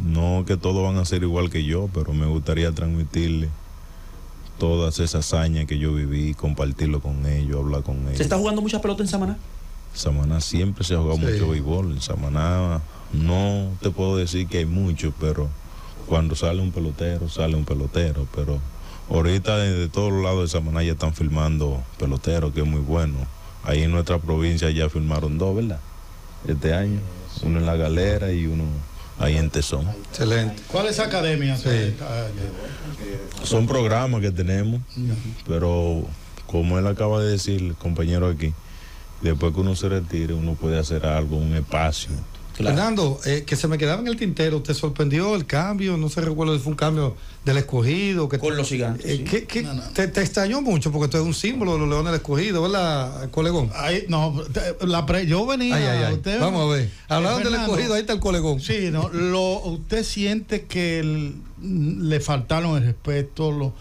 No que todos van a ser igual que yo, pero me gustaría transmitirle todas esas hazañas que yo viví, compartirlo con ellos, hablar con ellos. ¿Se está jugando muchas pelotas en Samaná? Samaná siempre se ha jugado sí. mucho béisbol. En Samaná no te puedo decir que hay mucho, pero cuando sale un pelotero, sale un pelotero. Pero ahorita desde todos los lados de Samaná ya están filmando peloteros, que es muy bueno. Ahí en nuestra provincia ya filmaron dos, ¿verdad? Este año, uno en La Galera y uno ahí en Tesón. Excelente. ¿Cuáles academias? Sí. Son programas que tenemos, pero como él acaba de decir, el compañero aquí, después que uno se retire, uno puede hacer algo, un espacio. Claro. Fernando, eh, que se me quedaba en el tintero, ¿te sorprendió el cambio? No se recuerdo si fue un cambio del Escogido. Que Con te, los gigantes. Eh, sí. que, que no, no. Te, te extrañó mucho porque tú eres un símbolo de los Leones del Escogido, ¿verdad, colegón? Ay, no, te, la pre, yo venía... Ay, ay, ay. Usted, vamos a ver. Hablaron del Escogido, ahí está el colegón. Sí, no, lo, usted siente que el, le faltaron el respeto, lo...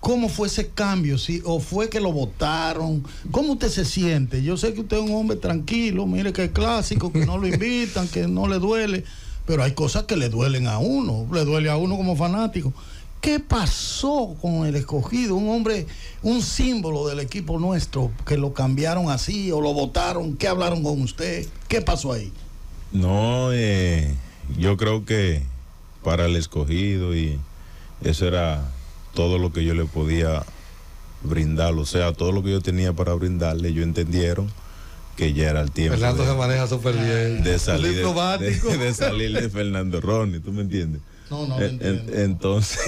¿Cómo fue ese cambio? ¿Sí? ¿O fue que lo votaron? ¿Cómo usted se siente? Yo sé que usted es un hombre tranquilo, mire que es clásico, que no lo invitan, que no le duele, pero hay cosas que le duelen a uno, le duele a uno como fanático. ¿Qué pasó con el Escogido? Un hombre, un símbolo del equipo nuestro, que lo cambiaron así o lo votaron. ¿Qué hablaron con usted? ¿Qué pasó ahí? No, eh, yo creo que para el Escogido y eso era... todo lo que yo le podía brindar, o sea, todo lo que yo tenía para brindarle, ellos entendieron que ya era el tiempo. Fernando de, se maneja súper bien. De salir de, de, de salir de Fernando Rodney, ¿tú me entiendes? No, no, en, en, entonces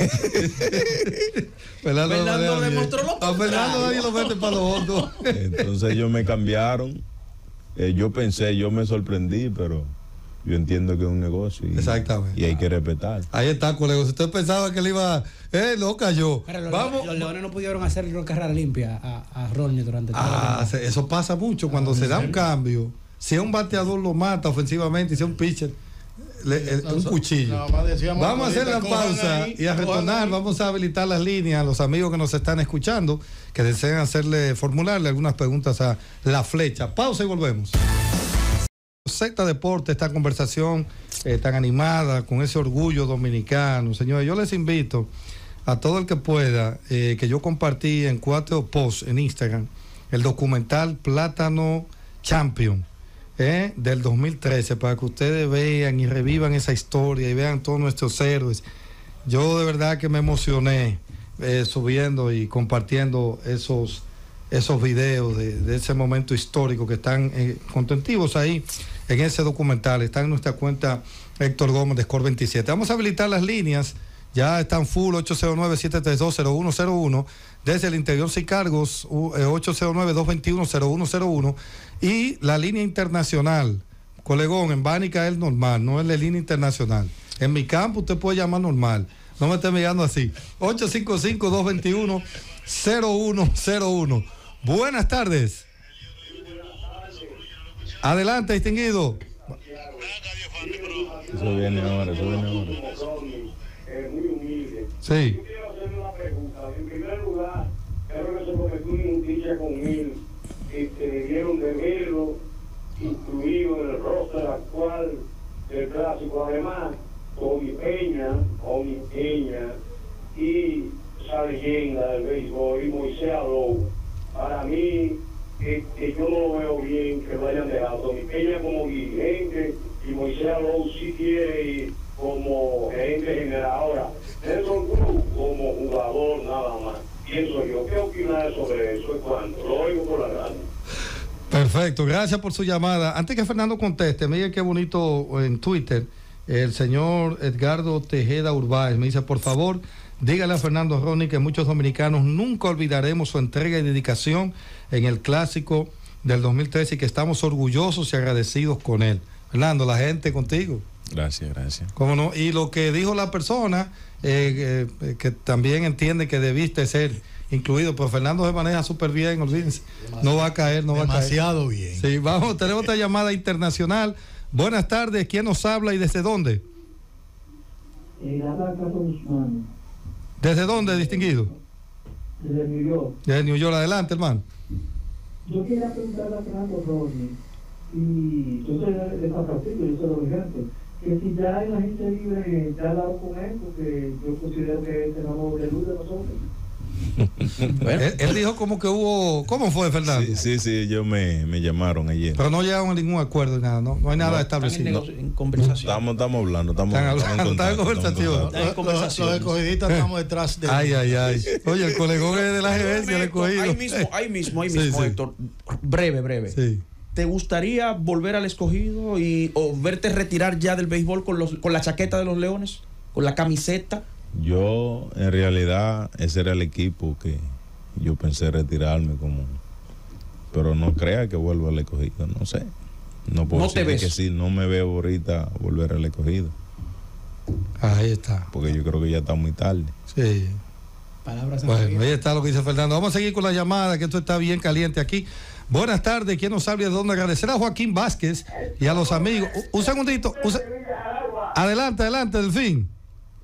Fernando, Fernando demostró lo contrario. A Fernando nadie lo mete para los otros. Entonces ellos me cambiaron. Eh, yo pensé, yo me sorprendí, pero yo entiendo que es un negocio y, exactamente, y hay que respetar. Ahí está, colega. Si usted pensaba que le iba, eh, lo cayó. Pero los, Vamos. los Leones no pudieron hacer carrera limpia a, a Rodney durante todo ah, el Eso pasa mucho cuando ah, se da un cambio. Si es un bateador lo mata ofensivamente, y si es un pitcher, le, el, un cuchillo. No, papá, decíamos, vamos a hacer la pausa ahí, y a retornar. Ahí. Vamos a habilitar las líneas a los amigos que nos están escuchando, que desean hacerle, formularle algunas preguntas a La Flecha. Pausa y volvemos. Zeta Deportes, esta conversación eh, tan animada, con ese orgullo dominicano. Señores, yo les invito a todo el que pueda, eh, que yo compartí en cuatro posts en Instagram, el documental Plátano Champion eh, del dos mil trece, para que ustedes vean y revivan esa historia y vean todos nuestros héroes. Yo de verdad que me emocioné eh, subiendo y compartiendo esos esos videos de, de ese momento histórico que están eh, contentivos ahí en ese documental. Está en nuestra cuenta Héctor Gómez de Score veintisiete. Vamos a habilitar las líneas, ya están full. Ocho cero nueve, siete tres dos, cero uno cero uno desde el interior sin cargos, ocho cero nueve, dos dos uno, cero uno cero uno, y la línea internacional colegón, en Bánica es normal, no es la línea internacional. En mi campo usted puede llamar normal. No me esté mirando así. ocho cinco cinco, dos dos uno, cero uno cero uno. Buenas tardes. Adelante, distinguido. Eso viene ahora, eso viene ahora. Sí. Yo quiero hacer una pregunta. En primer lugar, creo que se cometió una injusticia con él. Este, debieron de verlo incluido en el roster actual del clásico. Además, Tony Peña, Tony Peña y esa leyenda del béisbol, y Moisés Alou. Para mí, este, yo no veo bien que lo hayan dejado. Tony Peña como dirigente y Moisés Alou sí quiere ir como gerente general. Ahora, Nelson Cruz como jugador nada más. Pienso yo. ¿Qué opinas sobre eso? ¿Cuánto? Lo oigo por la radio. Perfecto, gracias por su llamada. Antes que Fernando conteste, mire qué bonito en Twitter, el señor Edgardo Tejeda Urbáez me dice, por favor, dígale a Fernando Rodney que muchos dominicanos nunca olvidaremos su entrega y dedicación en el clásico del dos mil trece y que estamos orgullosos y agradecidos con él. Fernando, la gente contigo. Gracias, gracias. ¿Cómo no? Y lo que dijo la persona, eh, eh, que también entiende que debiste ser incluido, pero Fernando se maneja súper bien, olvídense. No va a caer, no va a caer. Demasiado bien. Sí, vamos, tenemos otra llamada internacional. Buenas tardes, ¿quién nos habla y desde dónde? Eh, habla Carlos Guzmán. ¿Desde dónde, distinguido? Desde New York. Desde New York, adelante, hermano. Yo quería preguntarle a Fernando Rodney, y yo soy de San Francisco, yo soy de Oriente, que si ya en la gente libre ya ha hablado con él, porque yo considero que tenemos de luz de nosotros. Bueno. Él, él dijo como que hubo... ¿Cómo fue, Fernando? Sí, sí, sí yo me, me llamaron ayer. Pero no llegaron a ningún acuerdo, nada, no, no hay nada no, establecido. Están en conversación. Estamos, estamos hablando, estamos hablando. Están en conversación. Los escogidistas estamos detrás de... Ay, ay, ay. Oye, el colegón es de la gerencia, el escogido. Ahí mismo, ahí mismo, ahí mismo, sí, Héctor. Sí. Breve, breve. Sí. ¿Te gustaría volver al escogido y o verte retirar ya del béisbol con, los, con la chaqueta de los Leones? ¿Con la camiseta? Yo, en realidad, ese era el equipo que yo pensé retirarme como... Pero no crea que vuelva al escogido, no sé. No puedo decir que sí, no me veo ahorita volver al escogido. Ahí está. Porque yo creo que ya está muy tarde. Sí. Palabras. Bueno, ahí está lo que dice Fernando. Vamos a seguir con la llamada, que esto está bien caliente aquí. Buenas tardes, ¿quién nos habla de dónde? Agradecer a Joaquín Vázquez y a los amigos. Un segundito. Un se... Adelante, adelante, Delfín.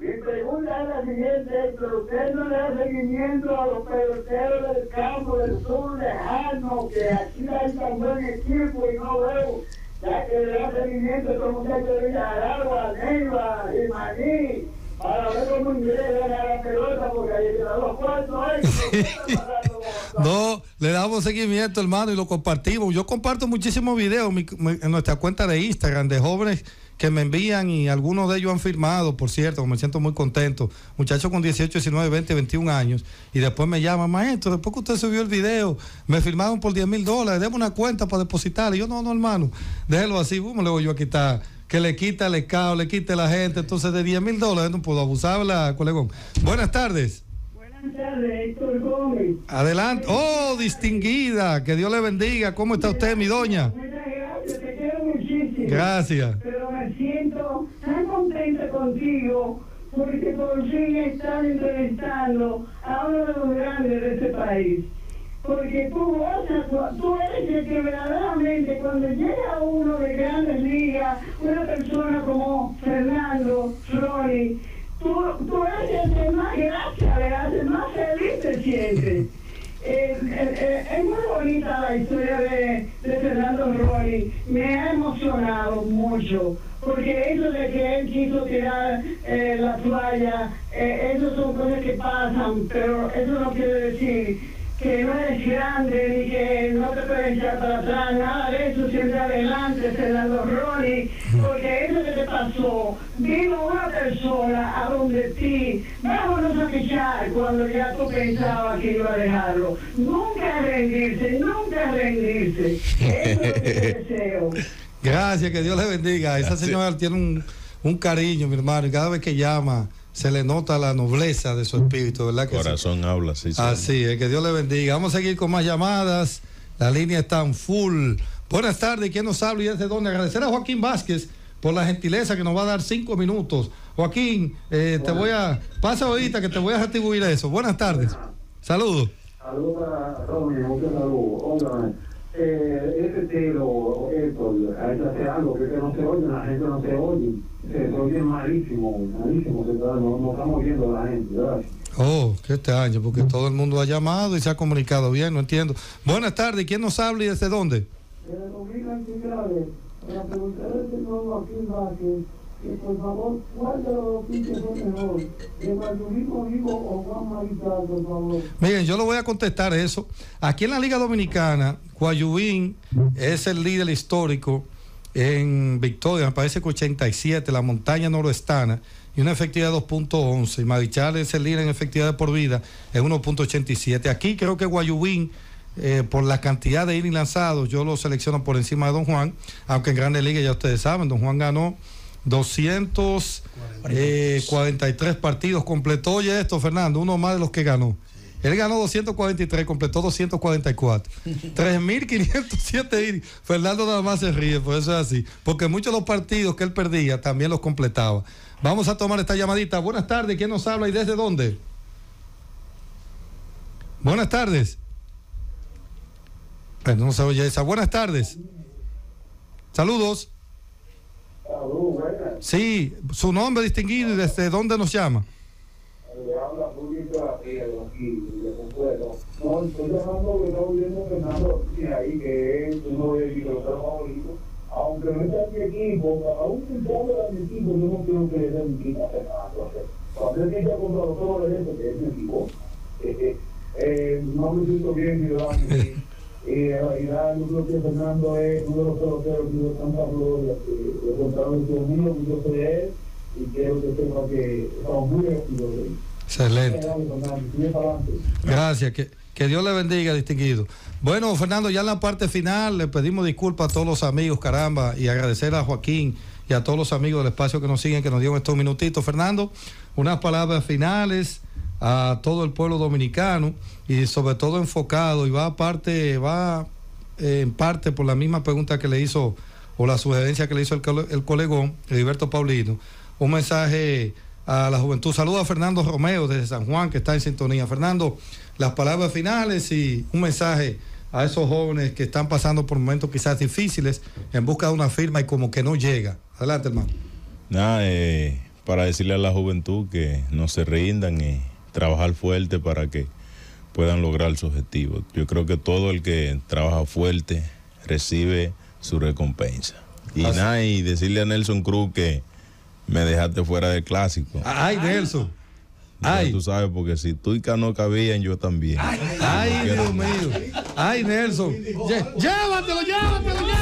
Mi pregunta es la siguiente, pero usted no le da seguimiento a los peloteros del campo del sur lejano, que aquí hay tan buen equipo y no veo, ya que le da seguimiento a los muchachos de Villaragua, Neiva y Maní, para ver cómo ingresa la pelota, porque ahí le da los cuartos ahí. No, le damos seguimiento, hermano, y lo compartimos. Yo comparto muchísimos videos mi, mi, en nuestra cuenta de Instagram de jóvenes que me envían y algunos de ellos han firmado, por cierto, me siento muy contento. Muchachos con dieciocho, diecinueve, veinte, veintiún años y después me llaman, maestro, después que usted subió el video, me firmaron por diez mil dólares, déme una cuenta para depositar. Y yo, no, no, hermano, déjelo así, boom, le voy yo a quitar, que le quita el escado, le quite la gente. Entonces de diez mil dólares no puedo abusarla, colegón. Buenas tardes. De Héctor Gómez. Adelante. Oh, distinguida, que Dios le bendiga. ¿Cómo está usted, mi doña? Gracias, te quiero muchísimo. Gracias. Pero me siento tan contenta contigo porque por fin están entrevistando a uno de los grandes de este país. Porque tú, tú eres el que verdaderamente cuando llega uno de grandes ligas, una persona como Fernando Rodney, Tú, tú eres el que más gracia le hace, más feliz te sientes. Eh, eh, eh, es muy bonita la historia de, de Fernando Rodney. Me ha emocionado mucho, porque eso de que él quiso tirar eh, la toalla, eh, esas son cosas que pasan, pero eso no quiere decir que no eres grande ni que no te puedes echar para atrás, nada de eso, siempre adelante, Fernando Rodney, porque eso que te pasó, vino una persona a donde ti, vámonos a fichar cuando ya tú pensabas que iba a dejarlo. Nunca rendirse, nunca rendirse. Eso es lo que te deseo. Gracias, que Dios le bendiga. Esa señora tiene un, un cariño, mi hermano, y cada vez que llama se le nota la nobleza de su espíritu, ¿verdad? Que corazón sí habla, sí, sí. Así es, que Dios le bendiga. Vamos a seguir con más llamadas. La línea está en full. Buenas tardes, ¿quién nos habla y desde dónde? Agradecer a Joaquín Vázquez por la gentileza que nos va a dar cinco minutos. Joaquín, eh, te voy a... Pasa ahorita que te voy a retribuir eso. Buenas tardes. Saludos. Saludos a Romy, muchos saludos. Eh, ese estilo, Héctor, ahí está hace algo, que no se oye, la gente no se oye. Se oye malísimo, malísimo, se está, no, no estamos viendo la gente, gracias. Oh, qué extraño, porque todo el mundo ha llamado y se ha comunicado bien, no entiendo. Buenas tardes, ¿quién nos habla y desde dónde? De la República Antigrave, para preguntarle de nuevo aquí en Vázquez, que por favor, ¿cuál de los pinches es mejor? ¿De Guayubín conmigo o Juan Marichal, por favor? Miren, yo lo voy a contestar eso. Aquí en la Liga Dominicana, Guayubín es el líder histórico en victoria, me parece que ochenta y siete, la montaña noroestana, y una efectividad de dos punto once. Marichal es el líder en efectividad de por vida, es uno punto ochenta y siete. Aquí creo que Guayubín, Eh, por la cantidad de innings lanzados, yo lo selecciono por encima de Don Juan, aunque en Grandes Ligas ya ustedes saben, Don Juan ganó doscientos cuarenta y tres partidos, completó, oye esto, Fernando, uno más de los que ganó. Sí. Él ganó doscientos cuarenta y tres, completó doscientos cuarenta y cuatro. tres mil quinientos siete innings. Fernando nada más se ríe, por eso es así, porque muchos de los partidos que él perdía también los completaba. Vamos a tomar esta llamadita. Buenas tardes, ¿quién nos habla y desde dónde? Buenas tardes. No se oye esa. Buenas tardes. Saludos. Saludos, buenas. Sí, su nombre distinguido y desde dónde nos llama. Le habla Julio Gabriel aquí, de Consuelo. No, estoy llamando que no viendo Fernando y ahí, que es uno de mis favoritos. Aunque no está en mi equipo, aún si está en mi equipo, yo no quiero que le den mi quita Fernando. Cuando él dice contra los otros, que es mi equipo, no me siento bien, mi hermano. Y en realidad yo creo que Fernando es uno de los peloteros que yo tanta gloria, que lo contaron con mío, que yo soy él, y quiero que sepa que estamos muy agradecidos de él. Excelente. Gracias, que, que Dios le bendiga, distinguido. Bueno, Fernando, ya en la parte final le pedimos disculpas a todos los amigos, caramba, y agradecer a Joaquín y a todos los amigos del espacio que nos siguen, que nos dieron estos minutitos. Fernando, unas palabras finales a todo el pueblo dominicano y sobre todo enfocado, y va aparte, va eh, en parte por la misma pregunta que le hizo o la sugerencia que le hizo el, el colegón Heriberto Paulino, un mensaje a la juventud. Saludos a Fernando Romeo desde San Juan, que está en sintonía. Fernando, las palabras finales y un mensaje a esos jóvenes que están pasando por momentos quizás difíciles en busca de una firma y como que no llega. Adelante, hermano. Nada, eh, para decirle a la juventud que no se rindan y trabajar fuerte para que puedan lograr su objetivo. Yo creo que todo el que trabaja fuerte recibe su recompensa. Y Así. nada, y decirle a Nelson Cruz que me dejaste fuera del clásico. Ay, Nelson. Ay. Tú sabes, porque si tú y Cano cabían, yo también. Ay, ay, ay Dios mío. Ay, Nelson. Llévatelo, llévatelo, llévatelo.